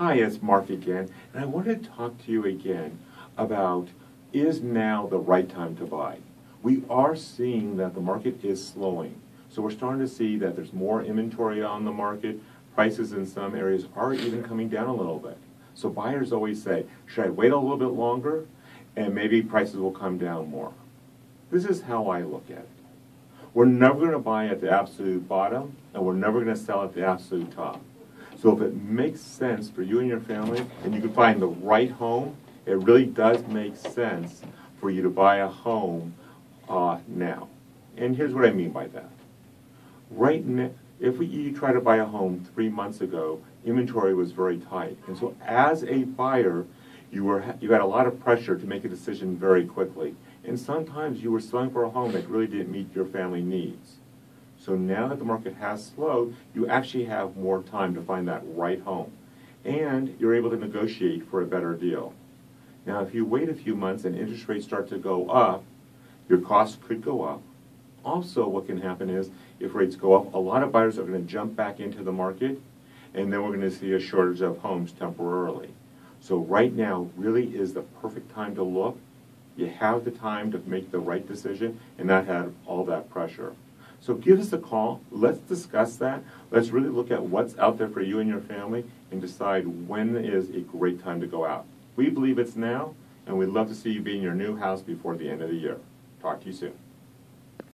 Hi, it's Mark again, and I want to talk to you again about, is now the right time to buy? We are seeing that the market is slowing. So we're starting to see that there's more inventory on the market. Prices in some areas are even coming down a little bit. So buyers always say, should I wait a little bit longer? And maybe prices will come down more. This is how I look at it. We're never going to buy at the absolute bottom, and we're never going to sell at the absolute top. So if it makes sense for you and your family, and you can find the right home, it really does make sense for you to buy a home now. And here's what I mean by that. Right now, if you try to buy a home 3 months ago, inventory was very tight. And so as a buyer, you had a lot of pressure to make a decision very quickly. And sometimes you were selling for a home that really didn't meet your family needs. So now that the market has slowed, you actually have more time to find that right home. And you're able to negotiate for a better deal. Now, if you wait a few months and interest rates start to go up, your costs could go up. Also, what can happen is, if rates go up, a lot of buyers are going to jump back into the market, and then we're going to see a shortage of homes temporarily. So right now really is the perfect time to look. You have the time to make the right decision and not have all that pressure. So give us a call. Let's discuss that. Let's really look at what's out there for you and your family and decide when is a great time to go out. We believe it's now, and we'd love to see you be in your new house before the end of the year. Talk to you soon.